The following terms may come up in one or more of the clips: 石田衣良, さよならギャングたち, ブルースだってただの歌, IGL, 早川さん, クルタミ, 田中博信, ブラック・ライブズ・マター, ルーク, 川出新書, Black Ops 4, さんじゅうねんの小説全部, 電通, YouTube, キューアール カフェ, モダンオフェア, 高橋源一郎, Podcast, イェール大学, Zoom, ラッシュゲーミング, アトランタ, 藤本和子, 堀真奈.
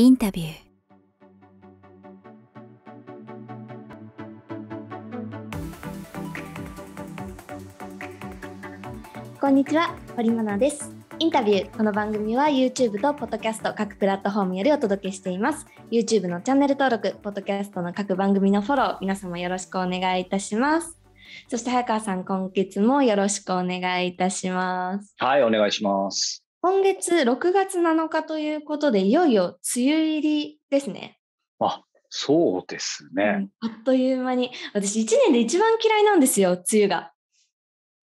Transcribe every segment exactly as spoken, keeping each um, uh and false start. インタビュー。こんにちは、堀真奈です。インタビュー。この番組は YouTube と Podcast 各プラットフォームよりお届けしています。YouTube のチャンネル登録、Podcast の各番組のフォロー、皆様よろしくお願いいたします。そして早川さん、今月もよろしくお願いいたします。はい、お願いします。今月ろくがつなのかということで、いよいよ梅雨入りですね。あ、そうですね、うん。あっという間に。私いちねんで一番嫌いなんですよ、梅雨が。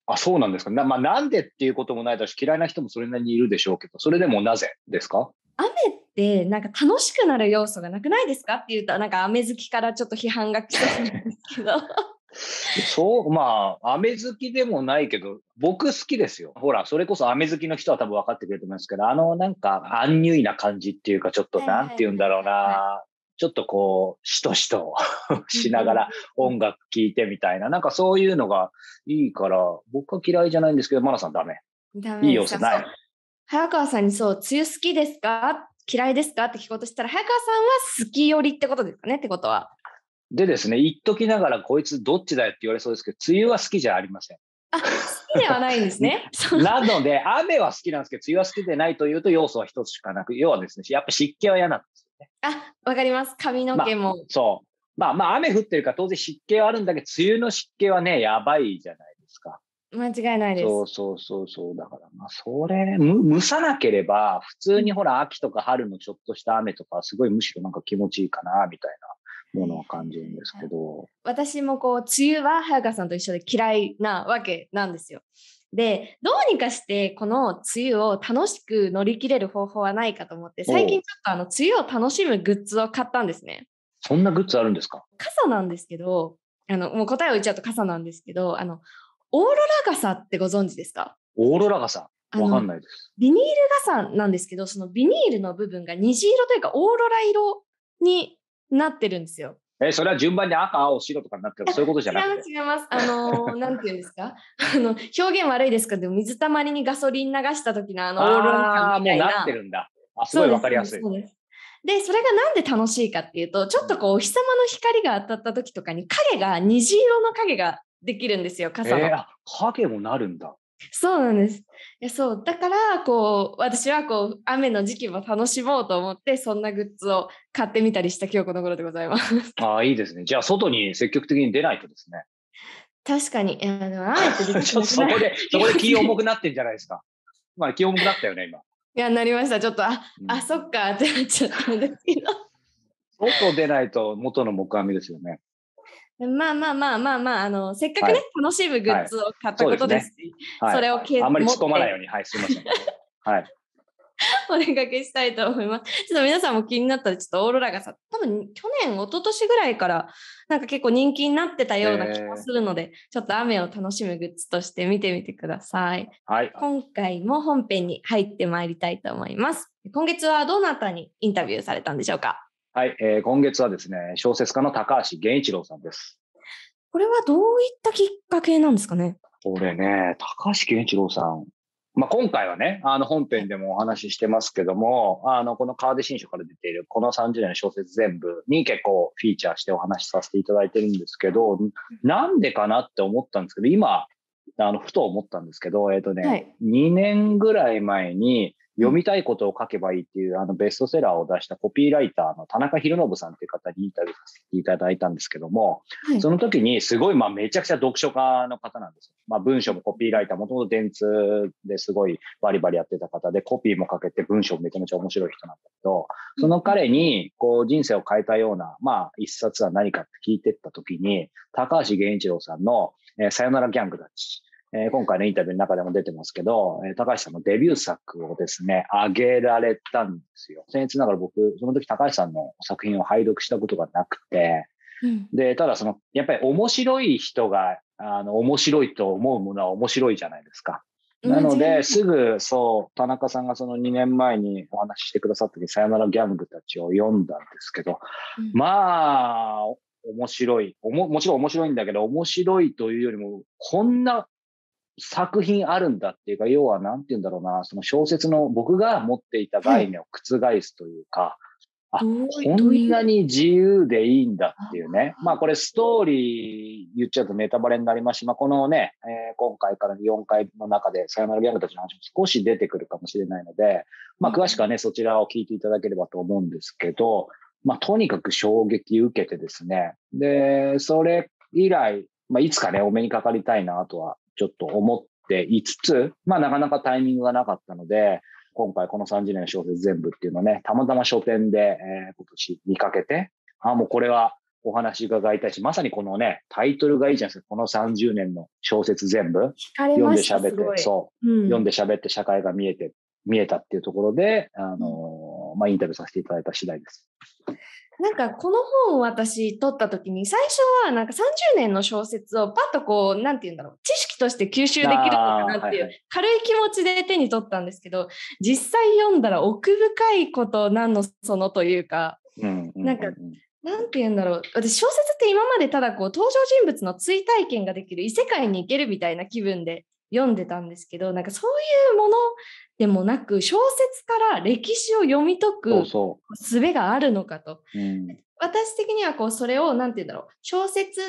あ、そうなんですか。な、まあ、なんでっていうこともないだし、嫌いな人もそれなりにいるでしょうけど、それでもなぜですか？雨ってなんか楽しくなる要素がなくないですかっていうと、なんか雨好きからちょっと批判が来そうなんですけど。そう、まあ雨好きでもないけど僕好きですよ。ほら、それこそ雨好きの人は多分分かってくれると思いますけど、あのなんかアンニュイな感じっていうか、ちょっとなんて言うんだろうな、ちょっとこうしとしとしながら音楽聴いてみたいな、なんかそういうのがいいから僕は嫌いじゃないんですけど、マナさんダメ。ダメ。いい要素ない。早川さんにそう梅雨好きですか嫌いですかって聞こうとしたら、早川さんは好き寄りってことですかね。ってことはでですね、言っときながらこいつどっちだよって言われそうですけど、梅雨は好きじゃありません。あ、好きではないんですね。なので雨は好きなんですけど、梅雨は好きでないというと要素は一つしかなく、要はですね、やっぱ湿気は嫌なんですよね。あ、わかります。髪の毛も。まあ、そう。まあまあ雨降ってるから当然湿気はあるんだけど、梅雨の湿気はね、やばいじゃないですか。間違いないです。そうそうそうそう。だからまあそれむ蒸さなければ、普通にほら秋とか春のちょっとした雨とかすごいむしろなんか気持ちいいかなみたいな。ものを感じるんですけど、私もこう梅雨は早川さんと一緒で嫌いなわけなんですよ。で、どうにかしてこの梅雨を楽しく乗り切れる方法はないかと思って、最近ちょっとあの梅雨を楽しむグッズを買ったんですね。そんなグッズあるんですか？傘なんですけど、あのもう答えを言っちゃうと傘なんですけど、あのオーロラ傘ってご存知ですか？オーロラ傘わかんないです。ビニール傘なんですけど、そのビニールの部分が虹色というかオーロラ色になってるんですよ。え、それは順番に赤、青、白とかになってる、そういうことじゃなくて。違います、違います。あのー、なんていうんですか、あの表現悪いですけど、水たまりにガソリン流した時のあのオーロラ感みたいな。あ、もうなってるんだ。あ、すごいわかりやすい。そうです、そうです。で、それがなんで楽しいかっていうと、ちょっとこうお日様の光が当たった時とかに影が、虹色の影ができるんですよ、傘の。えー、影もなるんだ。そうなんです。いや、そうだからこう私はこう雨の時期も楽しもうと思って、そんなグッズを買ってみたりした今日この頃でございます。ああ、いいですね。じゃあ外に積極的に出ないとですね。確かに。あの雨ってでちょっとそこでそこで気重くなってんじゃないですか。まあ気重くなったよね今。いや、なりました。ちょっとあ、うん、あそっかってなっちゃったんですけど。外出ないと元の木阿弥ですよね。まあまあまあまあまあ、あのせっかくね、はい、楽しむグッズを買ったことですし、はい、それを経、はい、あんまり突っ込まないように、はい、すみません。はい。お願いしたいと思います。ちょっと皆さんも気になったら、ちょっとオーロラがさ、多分去年、一昨年ぐらいからなんか結構人気になってたような気がするので、ちょっと雨を楽しむグッズとして見てみてください。はい。今回も本編に入ってまいりたいと思います。今月はどなたにインタビューされたんでしょうか？はい、えー、今月はですね、小説家の高橋源一郎さんです。これはどういったきっかけなんですかね？これね、高橋源一郎さん。まあ、今回はね、あの本編でもお話ししてますけども、あの、この川出新書から出ているこのさんじゅうねんの小説全部に結構フィーチャーしてお話しさせていただいてるんですけど、なんでかなって思ったんですけど、今、あの、ふと思ったんですけど、えっとね、はい、にねんぐらい前に、読みたいことを書けばいいっていうあのベストセラーを出したコピーライターの田中博信さんっていう方にインタビューさせていただいたんですけども、はい、その時にすごい、まあめちゃくちゃ読書家の方なんですよ。まあ文章もコピーライター、もともと電通ですごいバリバリやってた方で、コピーもかけて文章めちゃめちゃ面白い人なんだけど、その彼にこう人生を変えたような、まあ一冊は何かって聞いてった時に、高橋源一郎さんの、えー、さよならギャングたち。えー、今回のインタビューの中でも出てますけど、えー、高橋さんのデビュー作をですね、あげられたんですよ。僭越ながら僕、その時高橋さんの作品を拝読したことがなくて、うん、で、ただその、やっぱり面白い人が、あの、面白いと思うものは面白いじゃないですか。なので、すぐ、そう、田中さんがそのにねんまえにお話ししてくださった時、さよならギャングたちを読んだんですけど、うん、まあ、面白い。おも、もちろん面白いんだけど、面白いというよりも、こんな、作品あるんだっていうか、要はなんて言うんだろうな、その小説の僕が持っていた概念を覆すというか、あ、こんなに自由でいいんだっていうね。まあこれストーリー言っちゃうとネタバレになりますし、まあこのね、えー、今回からよんかいの中でさよならギャングたちの話も少し出てくるかもしれないので、まあ詳しくはね、そちらを聞いていただければと思うんですけど、まあとにかく衝撃受けてですね。で、それ以来、まあいつかね、お目にかかりたいなとはちょっと思っていつつ、まあなかなかタイミングがなかったので、今回このさんじゅうねんの小説全部っていうのをね、たまたま書店で、えー、今年見かけて、あ、もうこれはお話伺いたいし、まさにこのね、タイトルがいいじゃないですか。このさんじゅうねんの小説全部、読んで喋って、そう、うん、読んで喋って社会が見えて、見えたっていうところで、あのー、まあ、インタビューさせていただいた次第です。なんかこの本を私取った時に最初はなんかさんじゅうねんの小説をパッとこうなんて言うんだろう、知識として吸収できるのかなっていう軽い気持ちで手に取ったんですけど、実際読んだら奥深いことなんのそのというか、なんかなんて言うんだろう、私小説って今までただこう登場人物の追体験ができる異世界に行けるみたいな気分で読んでたんですけど、なんかそういうものでもなく小説から歴史を読み解く術があるのかと。そうそう、うん、私的にはこうそれをなんて言うんだろう、小説っ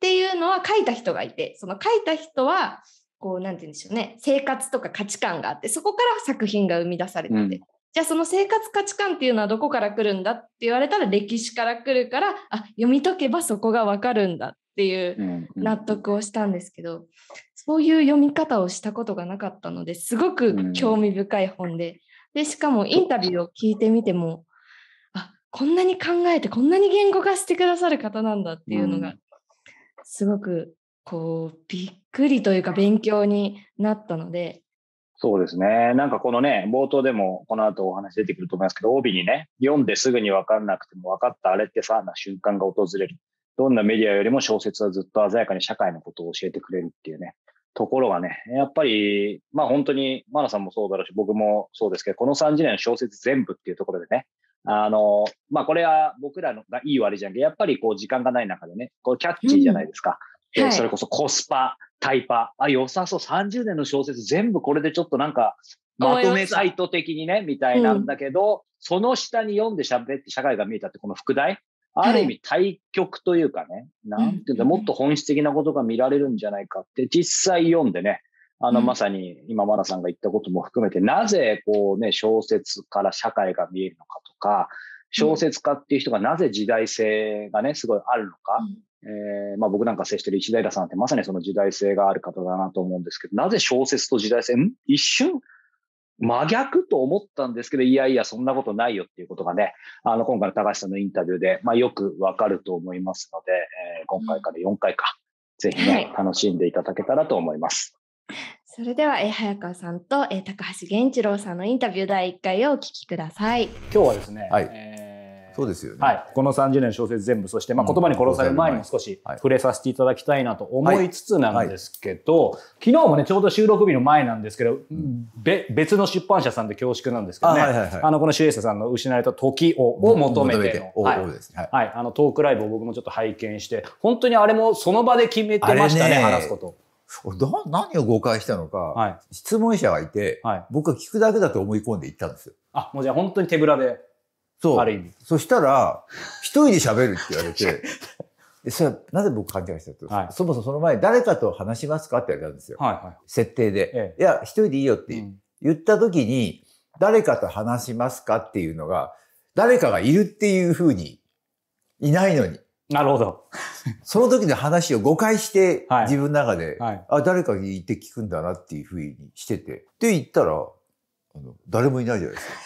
ていうのは書いた人がいて、その書いた人はこうなんて言うんでしょうね、生活とか価値観があって、そこから作品が生み出されてて、うん、じゃあその生活価値観っていうのはどこから来るんだって言われたら歴史から来るから、あ、読み解けばそこが分かるんだっていう納得をしたんですけど、うんうん、そういう読み方をしたことがなかったのですごく興味深い本で、でしかもインタビューを聞いてみても、あ、こんなに考えてこんなに言語化してくださる方なんだっていうのがすごくこうびっくりというか勉強になったので。そうですね。なんかこのね、冒頭でもこの後お話出てくると思いますけど、帯にね、読んですぐに分かんなくても分かったあれってさな瞬間が訪れる。どんなメディアよりも小説はずっと鮮やかに社会のことを教えてくれるっていうね。ところがね、やっぱり、まあ本当に、マナさんもそうだろうし、僕もそうですけど、このさんじゅうねんの小説全部っていうところでね、あの、まあこれは僕らのがいい悪いじゃんけど、やっぱりこう時間がない中でね、こうキャッチーじゃないですか。うん、はい、それこそコスパ、タイパ、あ、良さそう、さんじゅうねんの小説全部これでちょっとなんか、まとめサイト的にね、みたいなんだけど、うん、その下に読んで喋って社会が見えたってこの副題、ある意味対極というかね、はい、なんていうんだ、もっと本質的なことが見られるんじゃないかって実際読んでね、あのまさに今マナさんが言ったことも含めて、なぜこうね、小説から社会が見えるのかとか、小説家っていう人がなぜ時代性がね、すごいあるのか、うん、えー、まあ僕なんか接してる石平さんってまさにその時代性がある方だなと思うんですけど、なぜ小説と時代性、ん一瞬真逆と思ったんですけど、いやいや、そんなことないよっていうことがね、あの、今回の高橋さんのインタビューで、まあ、よくわかると思いますので、えー、今回からよんかいか、ぜひね、はい、楽しんでいただけたらと思います。それでは、えー、早川さんと、えー、高橋源一郎さんのインタビューだいいっかいをお聞きください。今日はですね、はい、えーそうですよね、はい、このさんじゅうねんの小説全部、そして、まあ、言葉に殺される前にも少し触れさせていただきたいなと思いつつなんですけど、はいはい、昨日もねちょうど収録日の前なんですけど、うん、べ別の出版社さんで恐縮なんですけどね、あのこのシュエーサさんの「失われた時を」を求めてのトークライブを僕もちょっと拝見して、本当にあれもその場で決めてましたね、話すこと。俺何を誤解したのか、はい、質問者がいて、はい、僕は聞くだけだと思い込んで行ったんですよ。あ、もうじゃあ本当に手ぶらで。そう。そしたら、一人で喋るって言われて、でそれはなぜ僕勘違いしたと、はい、そもそもその前に誰かと話しますかって言われたんですよ。はいはい、設定で。ええ、いや、一人でいいよって言った時に、うん、誰かと話しますかっていうのが、誰かがいるっていうふうに、いないのに。なるほど。その時の話を誤解して、はい、自分の中で、はい、あ、誰かに言って聞くんだなっていうふうにしてて。って言ったら、あの誰もいないじゃないですか。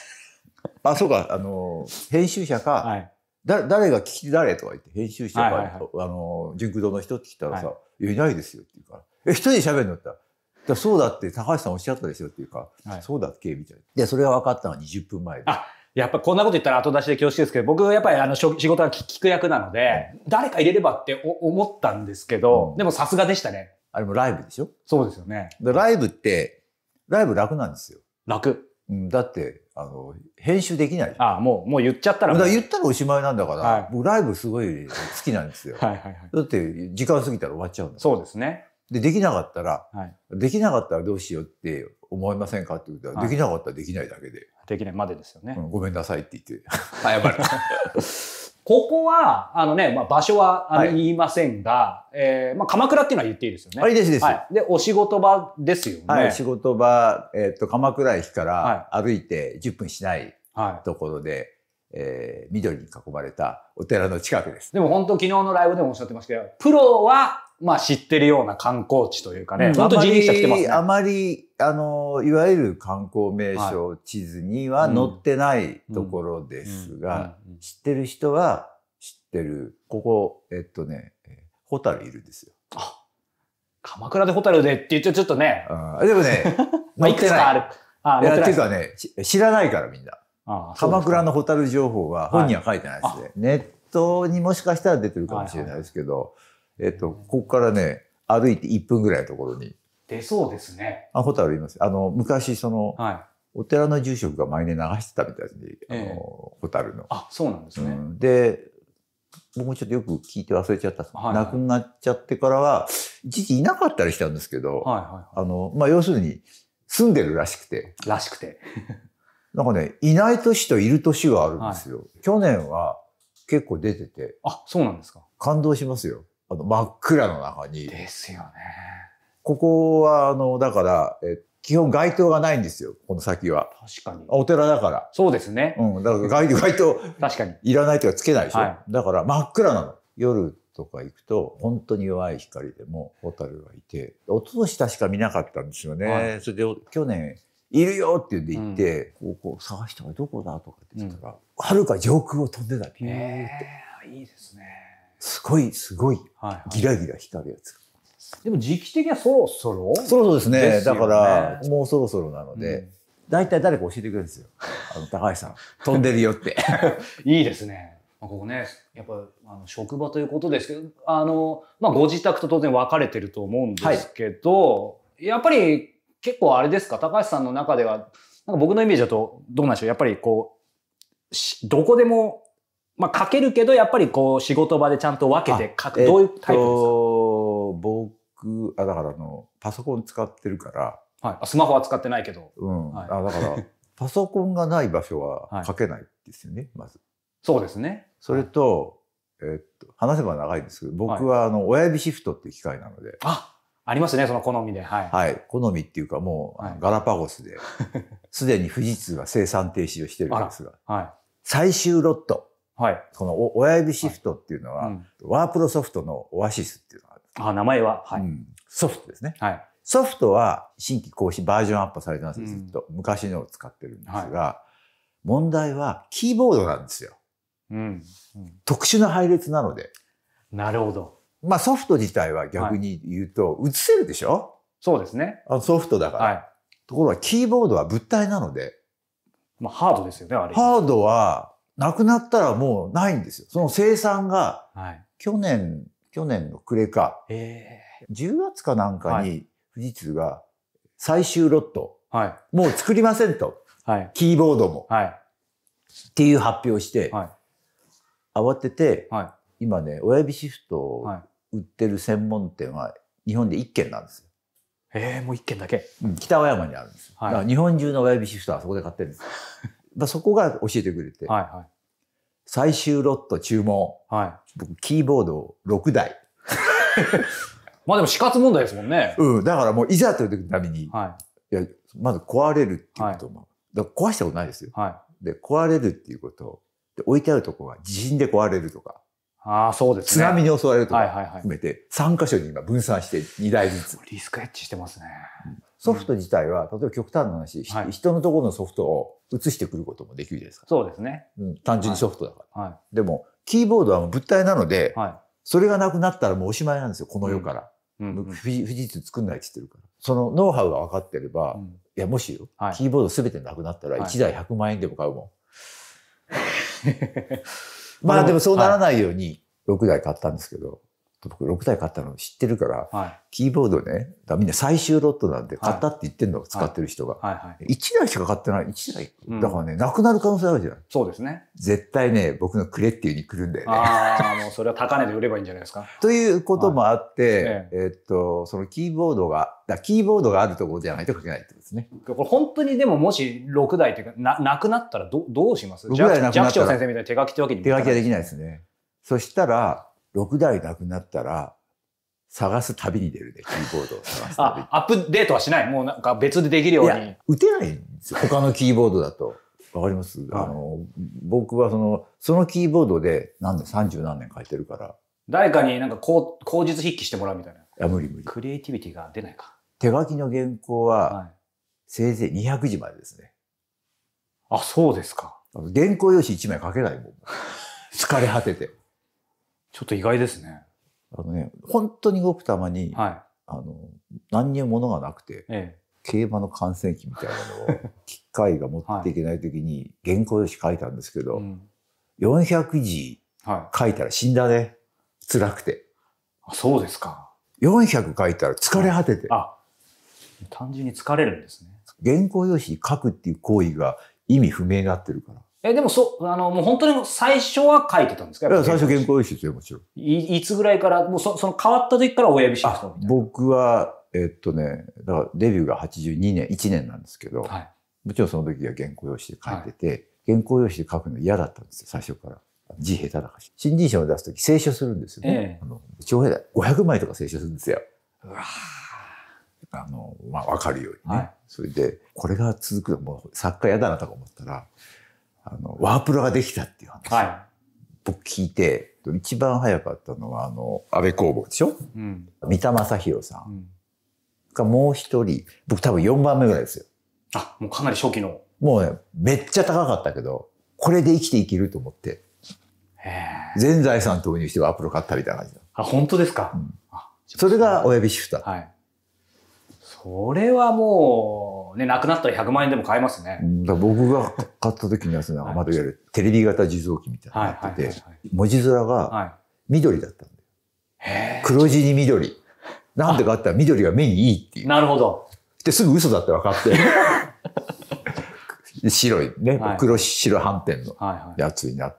あ、そうか、あの、編集者か、はい、だ誰が聞き誰とか言って、編集者か、あの、純駆動の人って聞いたらさ、はい、いや、いないですよっていうから、え、一人で喋るのって言ったら、そうだって高橋さんおっしゃったですよっていうか、はい、そうだっけみたいな。で、それが分かったのはにじゅっぷんまえで。あ、やっぱこんなこと言ったら後出しで恐縮ですけど、僕はやっぱりあの、仕事は聞く役なので、はい、誰か入れればって思ったんですけど、うん、でもさすがでしたね。あれもライブでしょ？そうですよね。で、ライブって、ライブ楽なんですよ。楽。うん、だって、あの、編集できない。ああ、もう、もう言っちゃったら。だから言ったらおしまいなんだから、はい、僕ライブすごい好きなんですよ。はいはいはい。だって、時間過ぎたら終わっちゃうんだから。そうですね。で、できなかったら、はい、できなかったらどうしようって思いませんかって言ったら、できなかったらできないだけで。できないまでですよね。うん、ごめんなさいって言って謝る。ここは、あのね、まあ、場所はあの言いませんが、はい、えー、まあ、鎌倉っていうのは言っていいですよね。あ、いいです、です。はい、で、お仕事場ですよね。はい、仕事場、えー、っと、鎌倉駅から歩いてじゅっぷんしないところで、はいはい、えー、緑に囲まれたお寺の近くです。でも本当昨日のライブでもおっしゃってましたけど、プロは、まあ、知ってるような観光地というかね、うん、本当人力車来てますね。あまり、あの、いわゆる観光名所、はい、地図には載ってないところですが、知ってる人は知ってる。ここ、えっとね、ホタルいるんですよ。あ、鎌倉でホタルでって言っちゃちょっとね。うん、でもね、まあ、いくつかある。あ、いや、っていうかね、知らないからみんな。ああ、鎌倉のホタル情報は本には書いてないですね。はい、ネットにもしかしたら出てるかもしれないですけど、はいはい、えっと、ここからね、歩いていっぷんぐらいのところに。出そうですね。あ、ホタルいます。あの、昔、その、はい、お寺の住職が毎年流してたみたいに、あの、えー、ホタルの。あ、そうなんですね。うん、で、僕もちょっとよく聞いて忘れちゃった。はいはい、亡くなっちゃってからは、一時いなかったりしたんですけど、あの、まあ、要するに、住んでるらしくて。らしくて。なんかね、いない年といる年があるんですよ。はい、去年は結構出てて。あ、そうなんですか。感動しますよ。あの、真っ暗の中に。ですよね。ここは、あの、だから、え、基本街灯がないんですよ、この先は。確かに。お寺だから。そうですね。うん。だから街、街灯、確かに。いらないとかつけないでしょ。はい、だから真っ暗なの。夜とか行くと、本当に弱い光でも、ホタルがいて、おととし確か見なかったんですよね。はい、それで、去年、いるよって言って行って、うん、こう、探したらどこだとかって言ったら、はる、うん、か上空を飛んでた。ピューって。えー、いいですね。すごい、すごい、ギラギラ光るやつ。はいはい、でも時期的にはそろそろそろそろですね。ですね、だから、もうそろそろなので、大体、うん、誰か教えてくれるんですよ。あの、高橋さん、飛んでるよって。いいですね。ここね、やっぱ、あの、職場ということですけど、あの、まあ、ご自宅と当然分かれてると思うんですけど、はい、やっぱり結構あれですか、高橋さんの中では、なんか僕のイメージだと、どうなんでしょう、やっぱりこう、どこでも、まあ書けるけど、やっぱりこう仕事場でちゃんと分けて書く。どういうタイプですか？えっと、僕、あ、だからあの、パソコン使ってるから。はい。あ、スマホは使ってないけど。うん。はい、あ、だから、パソコンがない場所は書けないですよね、はい、まず。そうですね。それと、はい、えっと、話せば長いんですけど、僕はあの、親指シフトっていう機械なので。はい、あ、ありますね、その好みで。はい。はい。好みっていうかもう、はい、ガラパゴスで、すでに富士通は生産停止をしてるんですが、はい。最終ロット。はい、この親指シフトっていうのは、はい、うん、ワープロソフトのオアシスっていうのがあるんです。あ、名前は、はい、うん、ソフトですね、はい、ソフトは新規更新バージョンアップされてます、うん、ずっと昔のを使ってるんですが、はい、問題はキーボードなんですよ、うんうん、特殊な配列なので。なるほど。まあソフト自体は逆に言うと写せるでしょ、はい、そうですね、あのソフトだから、はい、ところがキーボードは物体なので、まあ、ハードですよね、あれ。ハードはなくなったらもうないんですよ。その生産が、去年、はい、去年の暮れか、えー、じゅうがつかなんかに富士通が最終ロット、はい、もう作りませんと、はい、キーボードも、はい、っていう発表をして、はい、慌てて、はい、今ね、親指シフトを売ってる専門店は日本でいっけんなんですよ。えー、もういっけんだけ、うん、北青山にあるんですよ。はい、だから日本中の親指シフトはそこで買ってるんですよ。そこが教えてくれて、はいはい、最終ロット注文、はい、僕キーボードをろくだい。まあでも死活問題ですもんね。うん、だからもういざという時のために、はい、いやまず壊れるっていうことも、はい、だから壊したことないですよ、はい、で壊れるっていうことで置いてあるとこが地震で壊れるとか、ああそうですね、津波に襲われるとか含めてさんかしょに今分散してにだいずつリスクヘッジしてますね、うん。ソフト自体は、例えば極端な話、はい、人のところのソフトを移してくることもできるじゃないですか。そうですね。うん、単純にソフトだから。はいはい、でも、キーボードはもう物体なので、はい、それがなくなったらもうおしまいなんですよ、この世から。富士通作んないって言ってるから。そのノウハウが分かってれば、うん、いや、もしよ、はい、キーボードすべてなくなったらいちだいひゃくまんえんでも買うもん。はい、まあでもそうならないようにろくだい買ったんですけど、僕ろくだい買ったの知ってるから、はい、キーボードね、だみんな最終ロットなんで買ったって言ってんの、はい、使ってる人が、はいはいはい、いちだいしか買ってないいちだい、うん、だからねなくなる可能性あるじゃん。そうですね。絶対ね、うん、僕のくれっていうに来るんだよね。ああ、もうそれは高値で売ればいいんじゃないですか。ということもあって、はい、えー、っとそのキーボードがだキーボードがあるところじゃないと書けないってことですね。これ本当にでももしろくだいというか な, なくなったら ど, どうします？ろくだいなくなったら、寂聴先生みたいに手書きってわけにもいかない。手書きはできないですね。そしたらろくだいなくなったら探す旅に出るね、キーボードを探す旅。あ、アップデートはしない。もうなんか別でできるように。いや、打てないんですよ。他のキーボードだと。わかります、はい、あの僕はそのそのキーボードでなんでさんじゅうなんねん書いてるから。誰かになんかこう口述筆記してもらうみたいな。いや、無理無理。クリエイティビティが出ないか。手書きの原稿は、はい、せいぜいにひゃくじまでですね。あ、そうですか。原稿用紙いちまい書けないもん。疲れ果てて。ちょっと意外ですね。あのね、本当にごくたまに、はい、あの何にも物がなくて、ええ、競馬の観戦記みたいなのを機械が持っていけない時に原稿用紙書いたんですけど、はい、よんひゃくじ書いたら死んだね、はい、辛くて。あ、そうですか。よんひゃく書いたら疲れ果てて、はい、あ、単純に疲れるんですね。原稿用紙書くっていう行為が意味不明になってるから。え、でもそ、あの、もう本当に最初は書いてたんですか？最初原稿用紙ですよ、もちろん。い, いつぐらいから、もう そ, その変わった時から親指シフトみたいな。僕は、えっとね、だからデビューがはちじゅうにねん、いちねんなんですけど、はい、もちろんその時は原稿用紙で書いてて、はい、原稿用紙で書くの嫌だったんですよ、最初から。字下手だから。新人賞を出す時、清書するんですよね。ええ、あの長編だ。ごひゃくまいとか清書するんですよ。うわー、あの、まあ、わかるようにね。はい、それで、これが続くのもう作家嫌だなとか思ったら、あのワープロができたっていう話、はい、僕聞いて一番早かったのはあの安倍工房でしょ、うん、三田正宏さん、うん、がもう一人僕多分よんばんめぐらいですよ。あ、もうかなり初期の。もうね、めっちゃ高かったけどこれで生きていけると思って、へ、全財産投入してワープロ買ったみたいな感じだ。あ、本当ですか、うん、あ、それが親指シフター、はい、それはもうね、なくなったらひゃくまんえんでも買えますね。だから僕が買った時にはその、まだいわゆるテレビ型受像機みたいになってて、文字面が緑だったんで、黒字に緑。なんでかあったら緑が目にいいっていう。なるほど。で、すぐ嘘だって分かって、白いね、はい、黒白反転のやつになっ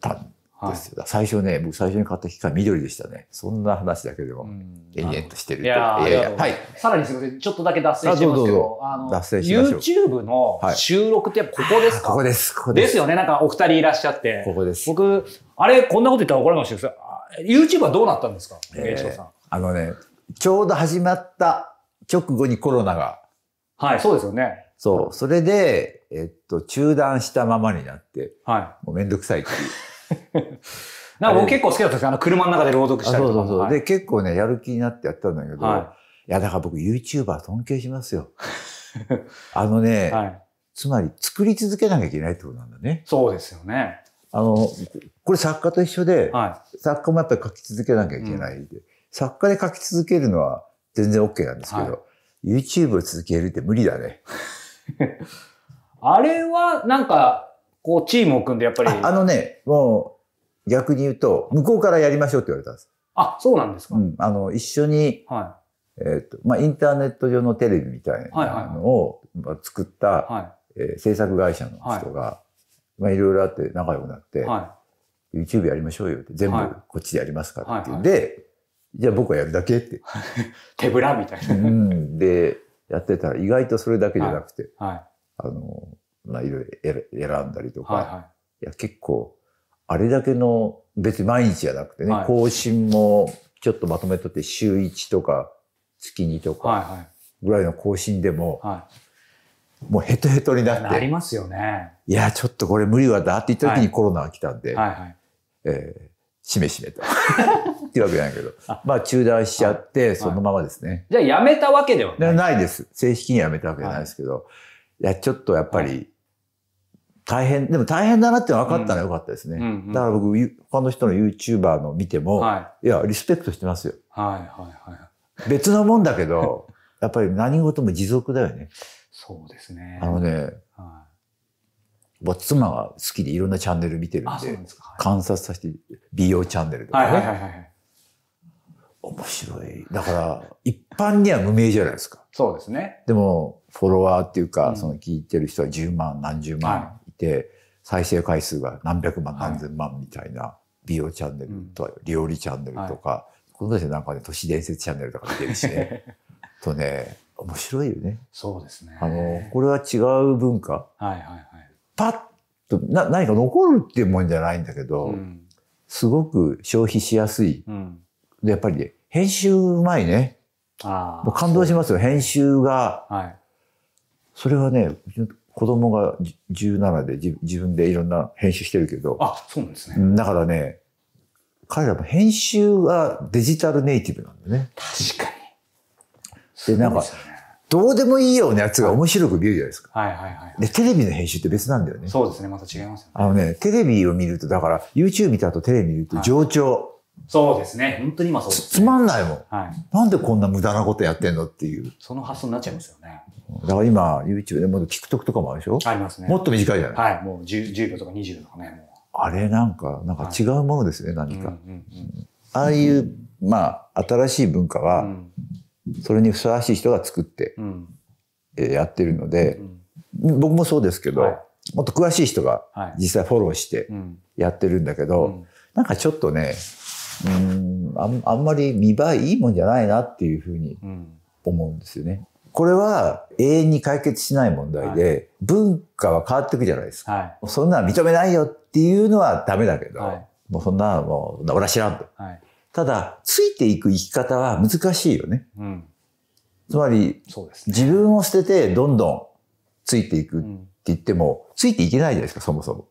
たんですよ。はい、最初ね、僕最初に買った機械緑でしたね。そんな話だけでも延々としてると。いやいや、はい。さらにすみません、ちょっとだけ脱線してますけど、あの YouTube の収録ってやっぱここですか？ここです。ここです。ですよね。なんかお二人いらっしゃって。ここです。僕あれこんなこと言ったら怒られましたけど、YouTube はどうなったんですか？えー、さん、あのね、ちょうど始まった直後にコロナが。はい、そうですよね。そう、それでえっと中断したままになって、はい、もうめんどくさいっていう。なんか僕結構好きだったんですよ。あの車の中で朗読したりとか。そうそうそう。はい、で、結構ね、やる気になってやったんだけど、はい、いや、だから僕 YouTuber 尊敬しますよ。あのね、はい、つまり作り続けなきゃいけないってことなんだね。そうですよね。あの、これ作家と一緒で、はい、作家もやっぱり書き続けなきゃいけない、うん、作家で書き続けるのは全然 OK なんですけど、はい、YouTube を続けるって無理だね。あれはなんか、こう、チームを組んでやっぱり。あ, あのね、もう、逆に言うと、向こうからやりましょうって言われたんです。あ、そうなんですか。うん。あの、一緒に、はい、えっと、まあ、インターネット上のテレビみたいなのを作った、はい、えー、制作会社の人が、はい、まあ、いろいろあって仲良くなって、はい、YouTube やりましょうよって、全部こっちでやりますからって。はい、で、じゃあ僕はやるだけって。手ぶらみたいな。うん。で、やってたら、意外とそれだけじゃなくて、はいはい、あの、まあ、いろいろ選んだりとか、はいはい、いや結構あれだけの別に毎日じゃなくてね、はい、更新もちょっとまとめとって週いちとか月にとかぐらいの更新でも、はいはい、もうヘトヘトになって、なりますよね。いやちょっとこれ無理だって言った時にコロナが来たんで、はいはいはい、えー、しめしめとっていうわけじゃないけど、まあ中断しちゃって、はい、そのままですね。はい、じゃあやめたわけではない、ないです。正式にやめたわけじゃないですけど、はい、いやちょっとやっぱり、はい、大変、でも大変だなって分かったのは良かったですね。だから僕、他の人の YouTuber の見ても、はい、いや、リスペクトしてますよ。はいはいはい。別のもんだけど、やっぱり何事も持続だよね。そうですね。あのね、はい、妻が好きでいろんなチャンネル見てるんで、んではい、観察させて、美容チャンネルとかね。面白い。だから、一般には無名じゃないですか。そうですね。でも、フォロワーっていうか、うん、その聞いてる人はじゅうまん、何十万いて、はい、再生回数が何百万、何千万みたいな、美容チャンネルと、はい、料理チャンネルとか、はい、この人なんかね、都市伝説チャンネルとか見てるしね。とね、面白いよね。そうですね。あの、これは違う文化。はいはいはい。パッとな、何か残るっていうもんじゃないんだけど、うん、すごく消費しやすい。うんでやっぱり、ね、編集うまいね。あもう感動しますよ、編集が。はい、それはね、子供がじゅうななで自, 自分でいろんな編集してるけど。あ、そうなんですね。だからね、彼らも編集がデジタルネイティブなんだよね。確かに。で、なんか、ね、どうでもいいようなやつが面白く見えるじゃないですか。はいはいはい、はい。で、テレビの編集って別なんだよね。そうですね、また違いますよね。あのね、テレビを見ると、だから、YouTube 見た後テレビ見ると、冗長。はいそうですね。本当に今そうです、ね。つまんないもん。はい、なんでこんな無駄なことやってんのっていう。その発想になっちゃいますよね。だから今、YouTube でも TikTok とかもあるでしょありますね。もっと短いじゃないはい。もう 10, じゅうびょうとかにじゅうびょうとかね。もうあれなんか、なんか違うものですね、はい、何か。ああいう、まあ、新しい文化は、うん、それにふさわしい人が作って、うん、えー、やってるので、うん、僕もそうですけど、はい、もっと詳しい人が実際フォローしてやってるんだけど、はいうん、なんかちょっとね、うんあん、あんまり見栄えいいもんじゃないなっていうふうに思うんですよね。うん、これは永遠に解決しない問題で、はい、文化は変わっていくじゃないですか。はい、そんな認めないよっていうのはダメだけど、はい、もうそんな、もう、俺は知らんと。はい、ただ、ついていく生き方は難しいよね。うん、つまり、そうですね、自分を捨ててどんどんついていくって言っても、うん、ついていけないじゃないですか、そもそも。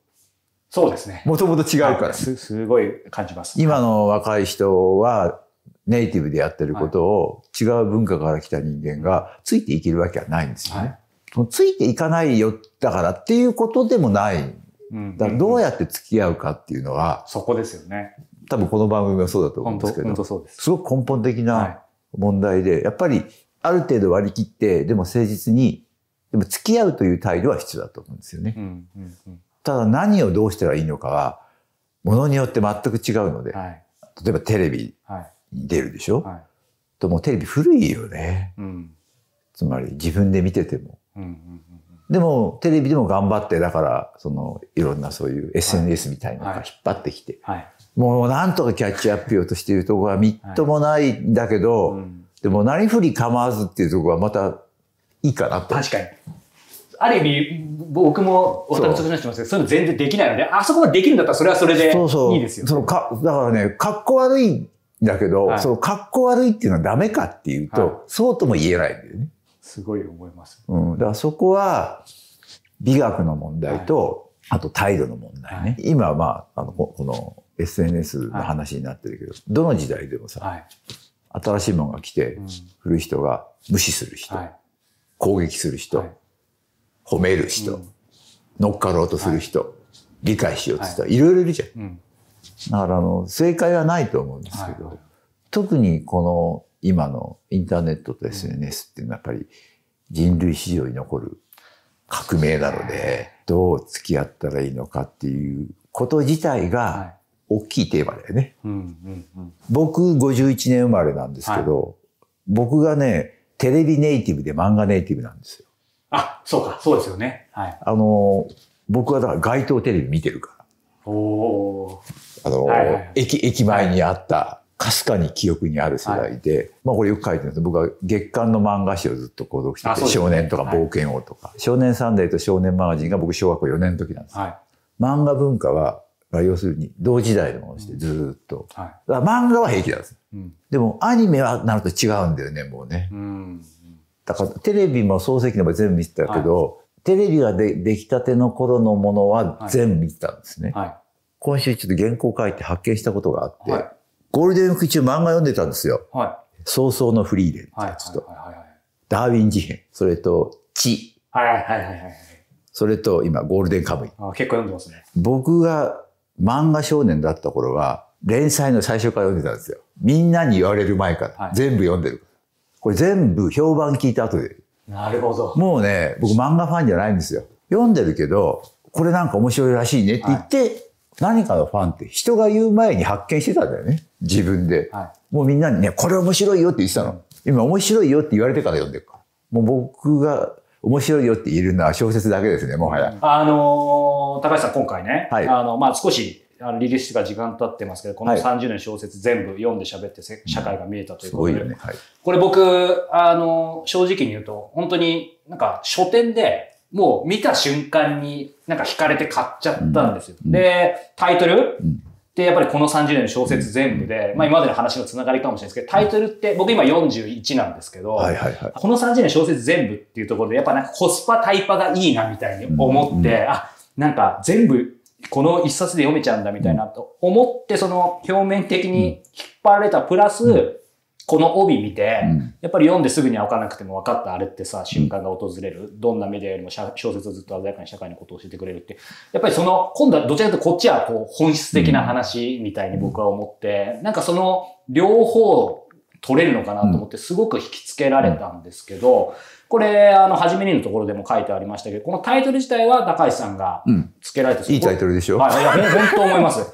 そうですね。もともと違うから。す、すごい感じます。今の若い人は、ネイティブでやってることを、違う文化から来た人間が、ついていけるわけはないんですよね。はい、ついていかないよ、だからっていうことでもない。だからどうやって付き合うかっていうのは、そこですよね。多分この番組はそうだと思うんですけど、本当そうです。すごく根本的な問題で、やっぱり、ある程度割り切って、でも誠実に、でも付き合うという態度は必要だと思うんですよね。うんうんうんただ何をどうしたらいいのかは、ものによって全く違うので、はい、例えばテレビに出るでしょ、はい、ともうテレビ古いよね。うん、つまり自分で見てても。でもテレビでも頑張って、だから、その、いろんなそういう エスエヌエス みたいなのが引っ張ってきて、はいはい、もうなんとかキャッチアップようとしているところはみっともないんだけど、はいうん、でも何振り構わずっていうところはまたいいかなと。確かに。ある意味、僕もお互いちょっと話してますけど、そういうの全然できないので、あそこまでできるんだったらそれはそれでいいですよ。そうそう。そのか、だからね、格好悪いんだけど、はい、その格好悪いっていうのはダメかっていうと、はい、そうとも言えないんだよね。すごい思います。うん。だからそこは、美学の問題と、はい、あと態度の問題ね。はい、今はまあ、あの、この エスエヌエス の話になってるけど、はい、どの時代でもさ、はい、新しいものが来て、うん、古い人が無視する人、はい、攻撃する人、はい褒める人、うん、乗っかろうとする人、はい、理解しようとしたら、はい、いろいろいるじゃん。うん、だからあの、正解はないと思うんですけど、はい、特にこの今のインターネットと エスエヌエス っていうのはやっぱり人類史上に残る革命なので、どう付き合ったらいいのかっていうこと自体が大きいテーマだよね。僕ごじゅういちねん生まれなんですけど、はい、僕がね、テレビネイティブで漫画ネイティブなんですよ。あ、そうか、そうですよね。はい。あの、僕はだから街頭テレビ見てるから。おー。あの、駅、駅前にあった、かすかに記憶にある世代で、まあこれよく書いてるんです。僕は月刊の漫画誌をずっと購読してて、少年とか冒険王とか、少年サンデーと少年マガジンが僕小学校よねんの時なんです。漫画文化は、要するに同時代のものしてずっと。漫画は平気なんです。でもアニメはなると違うんだよね、もうね。だからテレビも漱石の場合全部見てたけど、はい、テレビが で, できたての頃のものは全部見てたんですね。はいはい、今週ちょっと原稿書いて発見したことがあって、はい、ゴールデンウィーク中漫画読んでたんですよ。はい、早々のフリーレンってやつと、ダーウィン事変、それと地、それと今ゴールデンカムイ。あ、結構読んでますね。僕が漫画少年だった頃は、連載の最初から読んでたんですよ。みんなに言われる前から、はい、全部読んでる。これ全部評判聞いた後で。なるほど。もうね、僕漫画ファンじゃないんですよ。読んでるけど、これなんか面白いらしいねって言って、はい、何かのファンって人が言う前に発見してたんだよね。自分で。はい、もうみんなにね、これ面白いよって言ってたの。今面白いよって言われてから読んでるから。もう僕が面白いよって言えるのは小説だけですね、もはや。あのー、高橋さん今回ね、はい、あの、まあ、少し、あのリリースが時間経ってますけど、このさんじゅうねん小説全部読んで喋って社会が見えたということで、うん、すごいよね、はい、これ僕、あの、正直に言うと、本当になんか書店でもう見た瞬間になんか惹かれて買っちゃったんですよ。うん、で、タイトル、うん、で、やっぱりこのさんじゅうねんの小説全部で、うん、まあ今までの話のつながりかもしれないですけど、タイトルって僕今よんじゅういちなんですけど、このさんじゅうねん小説全部っていうところで、やっぱなんかコスパタイパがいいなみたいに思って、うんうん、あ、なんか全部、この一冊で読めちゃうんだみたいなと思って、その表面的に引っ張られたプラス、うん、この帯見て、うん、やっぱり読んですぐには分からなくても分かったあれってさ、瞬間が訪れる。どんなメディアよりも小説をずっと鮮やかに社会のことを教えてくれるって。やっぱりその、今度はどちらかというとこっちはこう本質的な話みたいに僕は思って、うん、なんかその両方取れるのかなと思って、すごく引きつけられたんですけど、これ、あの、はじめにのところでも書いてありましたけど、このタイトル自体は高橋さんが付けられて、うん、いいタイトルでしょ。はい、いや、本当思います。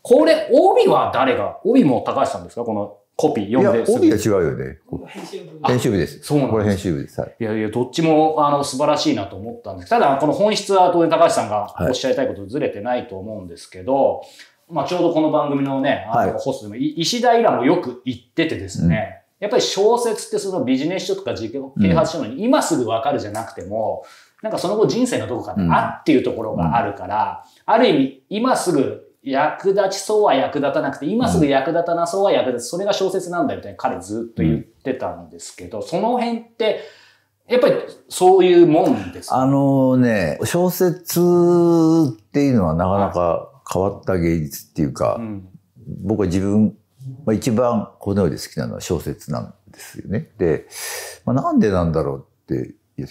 これ、帯は誰が、帯も高橋さんですか？このコピー読んで。いや、帯は違うよね。編集部。編集部です。そうなんです。これ編集部です。はい。いやいや、どっちも、あの、素晴らしいなと思ったんですけど、ただ、この本質は当然高橋さんがおっしゃりたいことずれてないと思うんですけど、はい、まあ、ちょうどこの番組のね、あの、ホストでも、はい、石田イラもよく言っててですね、うん、やっぱり小説ってそのビジネス書とか自己啓発書の今すぐわかるじゃなくても、なんかその後人生のどこかであっていうところがあるから、ある意味今すぐ役立ちそうは役立たなくて、今すぐ役立たなそうは役立つ、それが小説なんだみたいに彼ずっと言ってたんですけど、その辺って、やっぱりそういうもんですか？あのね、小説っていうのはなかなか変わった芸術っていうか、うん、僕は自分、まあ一番この世で好きなのは小説なんですよね。で、まあ、なんでなんだろうって、例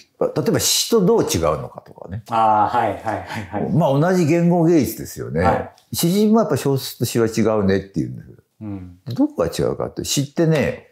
えば詩とどう違うのかとかね。ああ、はいはいはいはい。まあ同じ言語芸術ですよね。はい、詩人もやっぱ小説と詩は違うねっていうんです。うん、どこが違うかって、詩ってね、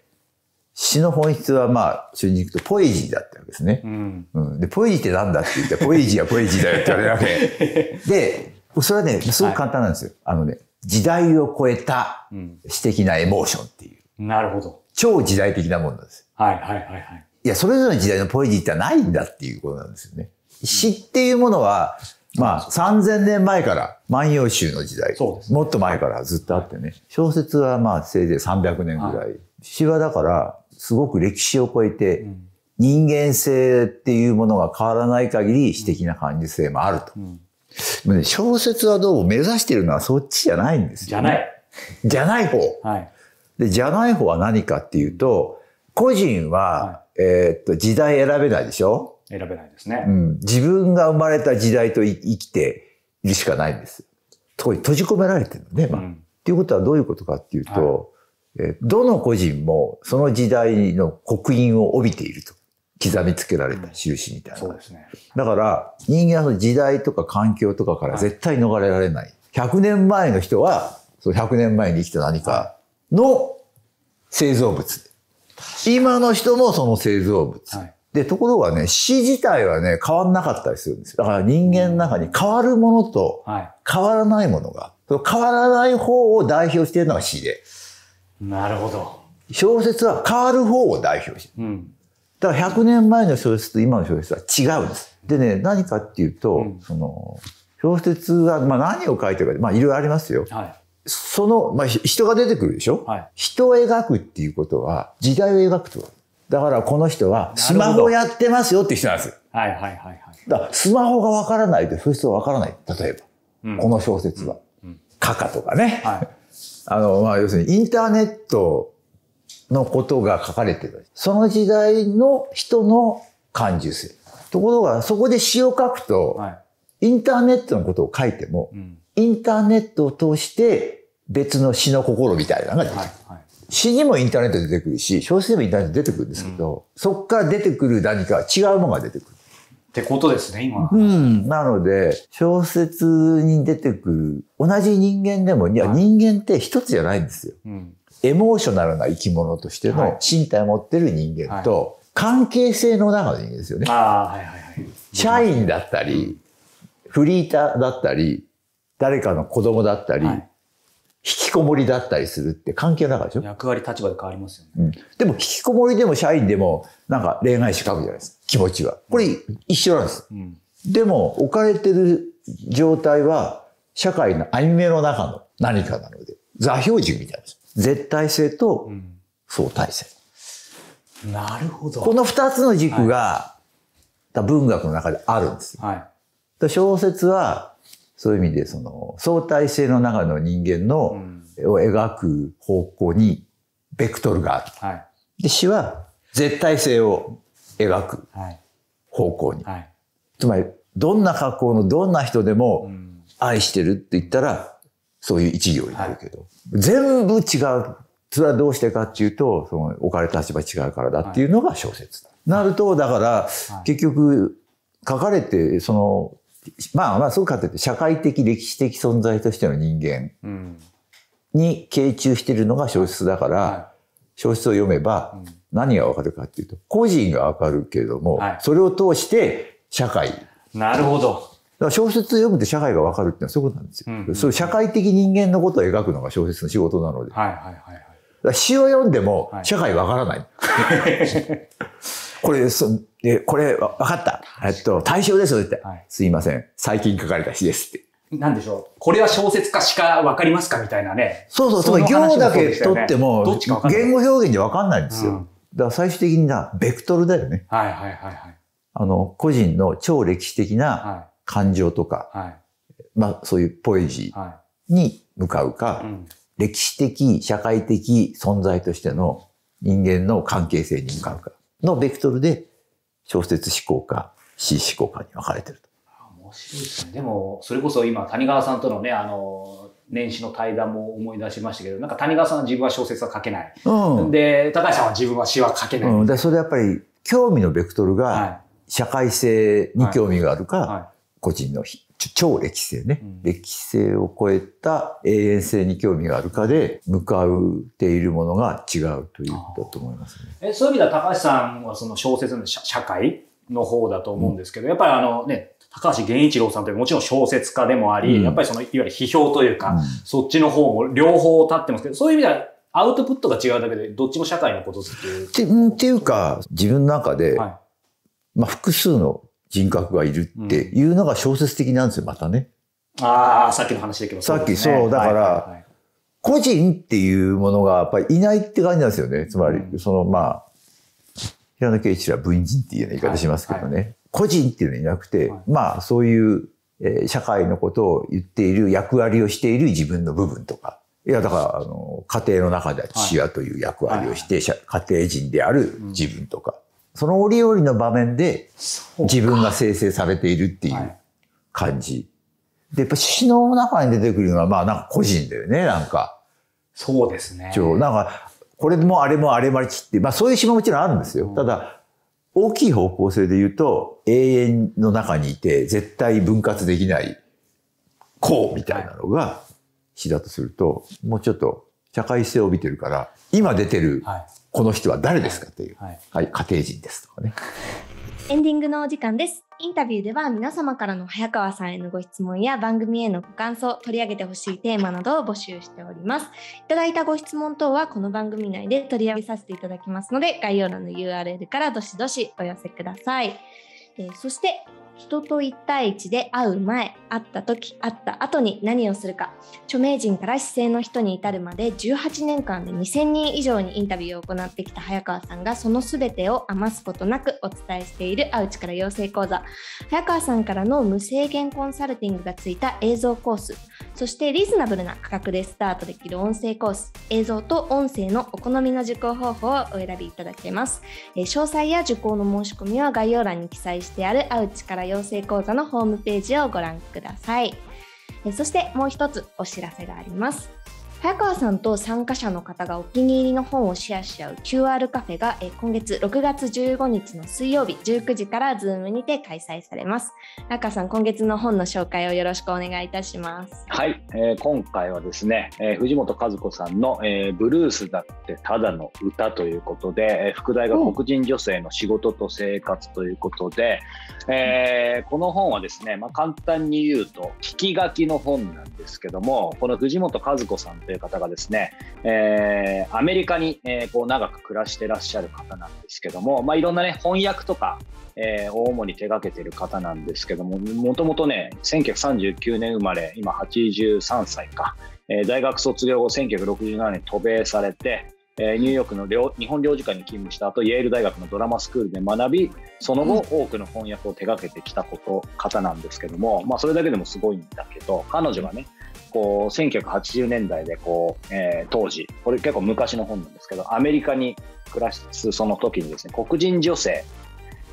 詩の本質はまあ、それに行くとポエジーだったわけですね。うんうん、で、ポエジーってなんだって言ったら、ポエジーはポエジーだよって言われるわけ。で、それはね、すごく簡単なんですよ。はい、あのね、時代を超えた詩的なエモーションっていう。なるほど。超時代的なものなんです。はいはいはいはい。いや、それぞれの時代のポエジーってないんだっていうことなんですよね。詩っていうものは、まあさんぜんねんまえから、万葉集の時代。そうです。もっと前からずっとあってね。小説はまあせいぜいさんびゃくねんぐらい。詩はだから、すごく歴史を超えて、人間性っていうものが変わらない限り詩的な感じ性もあると。もうね、小説はどうも目指してるのはそっちじゃないんですよ、ね。じゃない。じゃない方。はい、で、じゃない方は何かっていうと、個人は、はい、えっと、時代選べないでしょ？選べないですね。うん。自分が生まれた時代と生きているしかないんです。そこに閉じ込められてるのね、まあ。うん、っていうことはどういうことかっていうと、はい、えー、どの個人もその時代の刻印を帯びていると。刻みつけられた印みたいな。そうですね。だから、人間はその時代とか環境とかから絶対逃れられない。ひゃくねんまえの人は、そのひゃくねんまえに生きた何かの製造物。今の人もその製造物。はい、で、ところがね、死自体はね、変わんなかったりするんですよ。だから人間の中に変わるものと変わらないものが。はい、変わらない方を代表しているのが死で。なるほど。小説は変わる方を代表している。うん、だからひゃくねんまえの小説と今の小説は違うんです。でね、何かっていうと、うん、その、小説は、まあ、何を書いてるか、まあ、いろいろありますよ。はい、その、まあ、人が出てくるでしょ、はい、人を描くっていうことは、時代を描くと。だから、この人は、スマホやってますよって人なんですよ。はいはいはいはい。だから、スマホがわからないと小説はわからない。例えば、うん、この小説は。カカ、うん、とかね。はい、あの、まあ、要するに、インターネットのことが書かれてる。その時代の人の感受性。ところが、そこで詩を書くと、はい、インターネットのことを書いても、うん、インターネットを通して別の詩の心みたいなのが出てくる。はいはい、詩にもインターネット出てくるし、小説にもインターネット出てくるんですけど、うん、そこから出てくる何か違うものが出てくる。ってことですね、今。うん。なので、小説に出てくる、同じ人間でも、いや、人間って一つじゃないんですよ。うん、エモーショナルな生き物としての身体を持ってる人間と関係性の中の人間ですよね。社員だったり、フリーターだったり、誰かの子供だったり、はい、きこもりだったりするって関係なかったでしょ。役割立場で変わりますよね、うん、でも引きこもりでも社員でもなんか恋愛史書くじゃないですか、気持ちは。これ一緒なんです、うん、でも置かれてる状態は社会の網目の中の何かなので、座標軸みたいな絶対性と相対性、うん、なるほど。このふたつの軸が、はい、文学の中であるんですよ、はい、だ小説はそういう意味でその相対性の中の人間のを描く方向にベクトルがある、はい、で詩は絶対性を描く方向に、はいはい、つまりどんな格好のどんな人でも愛してるって言ったらそういう一行になるけど、はい、全部違う。それはどうしてかっていうとその置かれた立場違うからだっていうのが小説、はい、なるとだから結局書かれてそのまあまあそうかというと社会的歴史的存在としての人間に傾注しているのが小説だから、はい、小説を読めば何がわかるかっていうと個人がわかるけれども、はい、それを通して社会。なるほど。だから小説を読むと社会がわかるっていうのはそういうことなんですよ。うんうん、そういう社会的人間のことを描くのが小説の仕事なので。はいはいはいはい、だから詩を読んでも社会わからない。はいこれ、そ、え、これ、わかった。えっと、対象ですよ、絶対。はい、すいません。最近書かれた詩ですって。なんでしょう。これは小説か詩かわかりますかみたいなね。そうそう、つまり行だけ取っても、どっちかわかんない。言語表現じゃわかんないんですよ。うん、だから最終的にな、ベクトルだよね。はいはいはいはい。あの、個人の超歴史的な感情とか、はいはい、まあそういうポエジーに向かうか、はいうん、歴史的、社会的存在としての人間の関係性に向かうか。のベクトルで小説思考か詩思考かに分かれてると。面白いですね。でもそれこそ今谷川さんとのねあの年始の対談も思い出しましたけど、なんか谷川さんは自分は小説は書けない、うん、で高橋さんは自分は詩は書けない、うん、でそれやっぱり興味のベクトルが社会性に興味があるか、はいはいはい、個人の超歴史性ね、うん、歴史性を超えた永遠性に興味があるかで向かうているものが違うということだと思いますね。えそういう意味では高橋さんはその小説の社、社会の方だと思うんですけど、うん、やっぱりあのね高橋源一郎さんというもちろん小説家でもあり、うん、やっぱりそのいわゆる批評というか、うん、そっちの方も両方立ってますけど、そういう意味ではアウトプットが違うだけでどっちも社会のことっていう。って、っていうか自分の中で、はい、まあ複数の人格がいるっていうのが小説的なんですよ、またね。ああ、さっきの話でけどそうですね。さっきそう、だから、個人っていうものがやっぱりいないって感じなんですよね。つまり、うん、そのまあ、平野啓一は文人っていうような言い方しますけどね。はいはい、個人っていうのはいなくて、はい、まあそういう、えー、社会のことを言っている、役割をしている自分の部分とか。いや、だから、あの、家庭の中では父親という役割をして、はいはいはい、家庭人である自分とか。うんその折々の場面で自分が生成されているっていう感じ。はい、で、やっぱ詩の中に出てくるのはまあなんか個人だよね、なんか。そうですね。なんか、これもあれもあれまりちって、まあそういう詩ももちろんあるんですよ。うん、ただ、大きい方向性で言うと、永遠の中にいて絶対分割できない、こうみたいなのが詩だとすると、もうちょっと社会性を帯びてるから、今出てる、はい、この人は誰ですかっていう、はいはい、家庭人ですとかね。エンディングのお時間です。インタビューでは皆様からの早川さんへのご質問や番組へのご感想、取り上げてほしいテーマなどを募集しております。いただいたご質問等はこの番組内で取り上げさせていただきますので、概要欄の ユーアールエル からどしどしお寄せください。えー、そして人と一対一で会う前、会った時、会った後に何をするか、著名人から市井の人に至るまでじゅうはちねんかんでにせんにん以上にインタビューを行ってきた早川さんが、そのすべてを余すことなくお伝えしている会う力養成講座、早川さんからの無制限コンサルティングがついた映像コース、そしてリーズナブルな価格でスタートできる音声コース、映像と音声のお好みの受講方法をお選びいただけます。詳細や受講の申し込みは概要欄に記載してある会う力養成講座のホームページをご覧ください。そしてもう一つお知らせがあります。早川さんと参加者の方がお気に入りの本をシェアし合う キューアール カフェが今月ろくがつじゅうごにちの水曜日じゅうくじから Zoom にて開催されます。早川さん、今月の本の紹介をよろしくお願いいたします。はい、えー、今回はですね、えー、藤本和子さんの、えー、ブルースだってただの歌ということで、えー、副題が黒人女性の仕事と生活ということで、えー、この本はですね、まあ、簡単に言うと聞き書きの本なんなんですけども、この藤本和子さんという方がですね、えー、アメリカに、えー、こう長く暮らしてらっしゃる方なんですけども、まあ、いろんなね翻訳とか、えー、を主に手がけてる方なんですけども、もともとねせんきゅうひゃくさんじゅうきゅうねん生まれ、今はちじゅうさんさいか、えー、大学卒業後せんきゅうひゃくろくじゅうななねん渡米されて、えー、ニューヨークの日本領事館に勤務した後、イェール大学のドラマスクールで学び、その後、多くの翻訳を手がけてきたこと方なんですけども、まあ、それだけでもすごいんだけど、彼女がね、こうせんきゅうひゃくはちじゅうねんだいでこう、えー、当時、これ結構昔の本なんですけど、アメリカに暮らすその時にですね、黒人女性、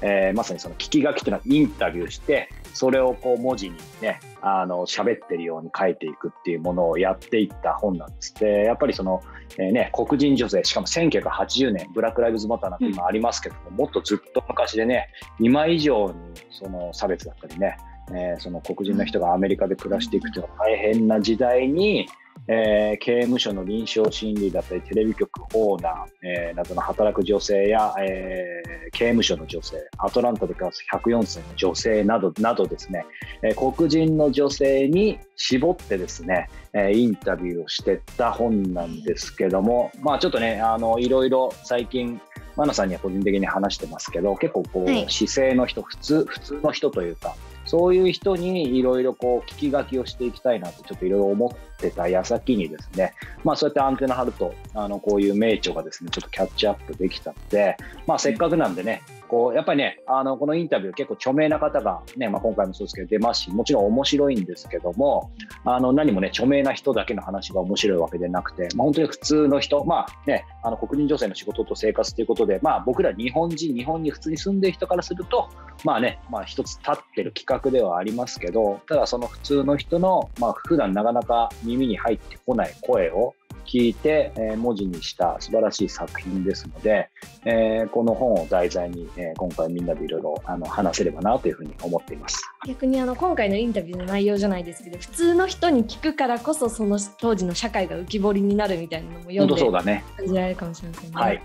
えー、まさにその聞き書きというのはインタビューして、それをこう文字にね、あの喋ってるように書いていくっていうものをやっていった本なんです。で、やっぱりその、えーね、黒人女性、しかもせんきゅうひゃくはちじゅうねん、ブラック・ライブズ・マターなんて今ありますけども、うん、もっとずっと昔でね、今以上にその差別だったりね、えー、その黒人の人がアメリカで暮らしていくというのは大変な時代に、えー、刑務所の臨床心理だったり、テレビ局オーナー、えー、などの働く女性や、えー、刑務所の女性、アトランタで暮らすひゃくよんさいの女性などなどですね、えー、黒人の女性に絞ってですね、えー、インタビューをしてった本なんですけども、まあ、ちょっとね、あのいろいろ最近マナさんには個人的に話してますけど、結構こう、はい、姿勢の人、普通、普通の人というか、そういう人にいろいろこう聞き書きをしていきたいなってちょっといろいろ思ってた矢先にですね、まあそうやってアンテナ張ると、あのこういう名著がですね、ちょっとキャッチアップできたので、まあせっかくなんでね、こうやっぱりね、あのこのインタビュー結構著名な方がね、まあ今回もそうですけど出ますし、もちろん面白いんですけども、あの何もね、著名な人だけの話が面白いわけでなくて、まあ本当に普通の人、まあね、あの黒人女性の仕事と生活ということで、まあ僕ら日本人、日本に普通に住んでる人からすると、まあね、まあ一つ立ってる企画ではありますけど、ただその普通の人の、まあ、普段なかなか耳に入ってこない声を聞いて、えー、文字にした素晴らしい作品ですので、えー、この本を題材に、えー、今回みんなでいろいろ話せればなというふうに思っています。逆にあの今回のインタビューの内容じゃないですけど、普通の人に聞くからこそその当時の社会が浮き彫りになるみたいなのも読んで感じられるかもしれませんね。はい、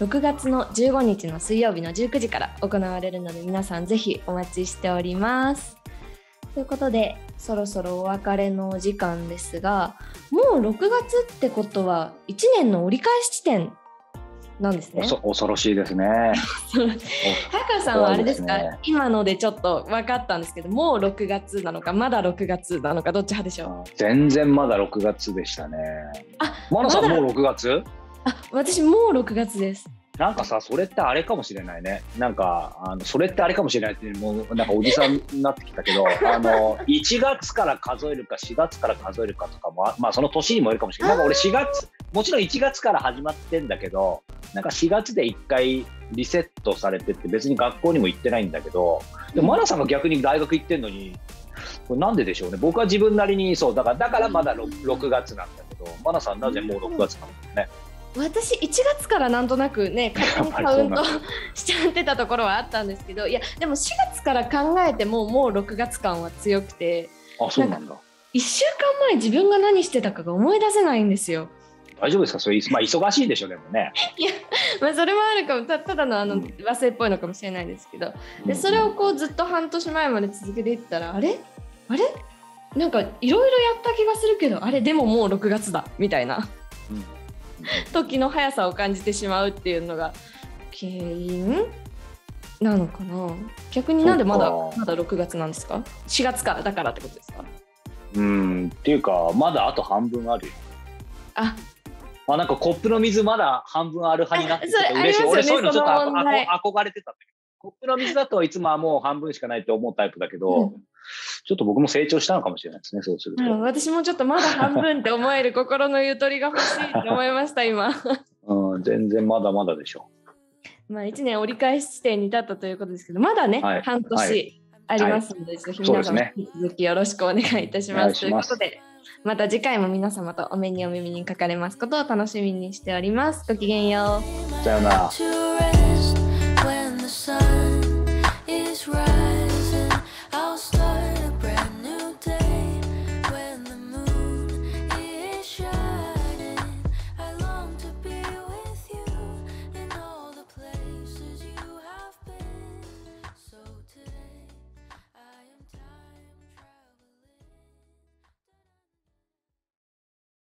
ろくがつのじゅうごにちの水曜日のじゅうくじから行われるので、皆さんぜひお待ちしております。ということで、そろそろお別れのお時間ですが、もうろくがつってことはいちねんの折り返し地点なんですね。恐ろしいですね。タカさんはあれですか、ですね、今のでちょっと分かったんですけど、もうろくがつなのか、まだろくがつなのか、どっち派でしょう？全然まだろくがつでしたね。あ、マナさん、まだもうろくがつ？あ、私もうろくがつです。なんかさ、それってあれかもしれないね。なんかあのそれってあれかもしれないってもうなんかおじさんになってきたけどあのいちがつから数えるかしがつから数えるかとかも、まあその年にもよるかもしれない。なんか俺しがつ、もちろんいちがつから始まってんだけど、なんかしがつでいっかいリセットされてって、別に学校にも行ってないんだけど、でもマナさんが逆に大学行ってんのに、これなんででしょうね。僕は自分なりにそうだから、だからまだ 6, ろくがつなんだけど、マナさんなぜもうろくがつなんですね。私いちがつからなんとなくね、勝手にカウントしちゃってたところはあったんですけど、いやでもしがつから考えてももうろくがつかんは強くて、あ、そうなんだ。なんかいっしゅうかんまえ自分が何してたかが思い出せないんですよ。大丈夫ですかそれ、まあ、忙しいでしょでもねいや、まあ、それもあるかも。 た, ただ の, あの忘れっぽいのかもしれないですけど、でそれをこうずっと半年前まで続けていったら、あれあれなんかいろいろやった気がするけど、あれでももうろくがつだみたいな、うん時の速さを感じてしまうっていうのが原因なのかな。逆になんでまだまだろくがつなんですか？しがつからだからってことですか？うんっていうか、まだあと半分あるよ。あ、まあ、なんかコップの水まだ半分ある派になってて嬉しい。俺そういうのちょっと憧れてたんだけど、コップの水だといつもはもう半分しかないって思うタイプだけど、うん、ちょっと僕も成長したのかもしれないですね。そうすると、うん、私もちょっとまだ半分って思える心のゆとりが欲しいと思いました今、うん、全然まだまだでしょう。まあいちねん折り返し地点に立ったということですけど、まだね、はい、半年ありますので、はい、皆様引き続きよろしくお願いいたします。ということで、また次回も皆様とお目にお耳にかかれますことを楽しみにしております。ごきげんよう。さようなら。